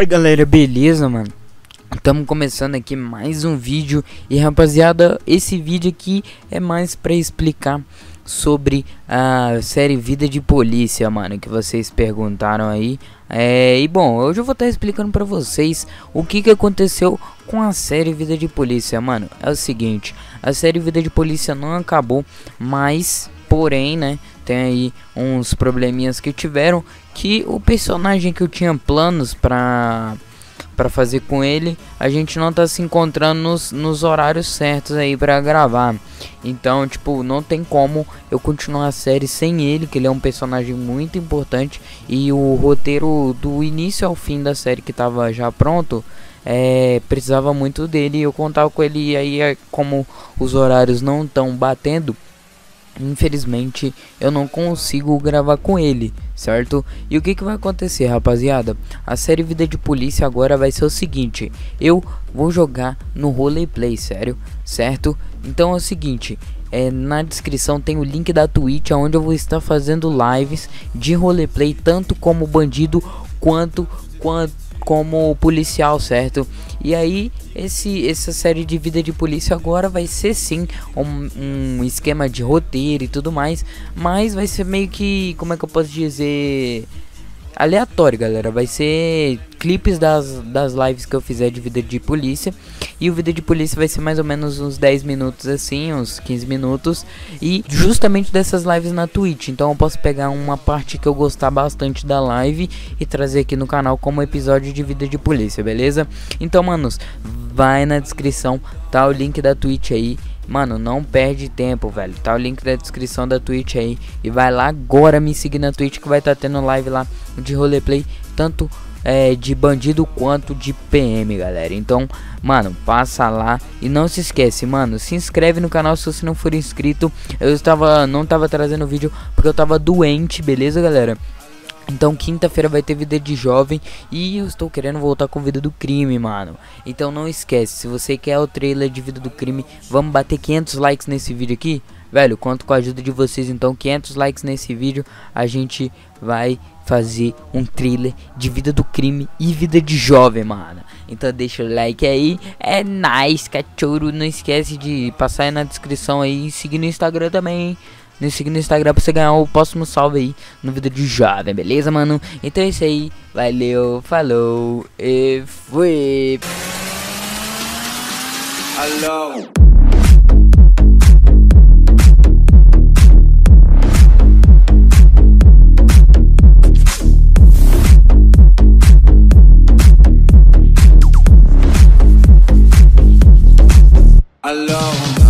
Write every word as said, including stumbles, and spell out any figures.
Oi galera, beleza mano? Estamos começando aqui mais um vídeo. E rapaziada, esse vídeo aqui é mais para explicar sobre a série Vida de Polícia, mano, que vocês perguntaram aí. É, e bom, hoje eu vou estar explicando pra vocês o que que aconteceu com a série Vida de Polícia, mano. É o seguinte, a série Vida de Polícia não acabou, mas, porém, né, tem aí uns probleminhas que tiveram, que o personagem que eu tinha planos pra, pra fazer com ele, a gente não tá se encontrando nos, nos horários certos aí pra gravar. Então, tipo, não tem como eu continuar a série sem ele, que ele é um personagem muito importante. E o roteiro do início ao fim da série, que tava já pronto, é, precisava muito dele, e eu contava com ele. E aí, como os horários não estão batendo, infelizmente eu não consigo gravar com ele, certo? E o que que vai acontecer, rapaziada? A série Vida de Polícia agora vai ser o seguinte: eu vou jogar no roleplay, sério, certo? Então é o seguinte, é, na descrição tem o link da Twitch, onde eu vou estar fazendo lives de roleplay, tanto como bandido quanto, quanto como policial, certo? E aí, esse, essa série de Vida de Polícia agora vai ser sim um, um esquema de roteiro e tudo mais, mas vai ser meio que, como é que eu posso dizer, aleatório, galera. Vai ser clipes das, das lives que eu fizer de Vida de Polícia. E o Vida de Polícia vai ser mais ou menos uns dez minutos assim, uns quinze minutos. E justamente dessas lives na Twitch. Então eu posso pegar uma parte que eu gostar bastante da live e trazer aqui no canal como episódio de Vida de Polícia, beleza? Então, manos, vai na descrição, tá o link da Twitch aí. Mano, não perde tempo, velho. Tá o link da descrição da Twitch aí. E vai lá agora me seguir na Twitch, que vai estar tendo live lá de roleplay, tanto é, de bandido quanto de P M, galera. Então, mano, passa lá. E não se esquece, mano, se inscreve no canal se você não for inscrito. Eu estava, não tava trazendo vídeo porque eu tava doente, beleza, galera? Então quinta-feira vai ter Vida de Jovem, e eu estou querendo voltar com Vida do Crime, mano. Então não esquece, se você quer o trailer de Vida do Crime, vamos bater quinhentos likes nesse vídeo aqui? Velho, conto com a ajuda de vocês, então quinhentos likes nesse vídeo, a gente vai fazer um trailer de Vida do Crime e Vida de Jovem, mano. Então deixa o like aí, é nice, cachorro. Não esquece de passar aí na descrição aí e seguir no Instagram também, hein? Me siga no Instagram pra você ganhar o próximo salve aí no Vida de Jovem, beleza, mano? Então é isso aí, valeu, falou e fui! Alô! Alô!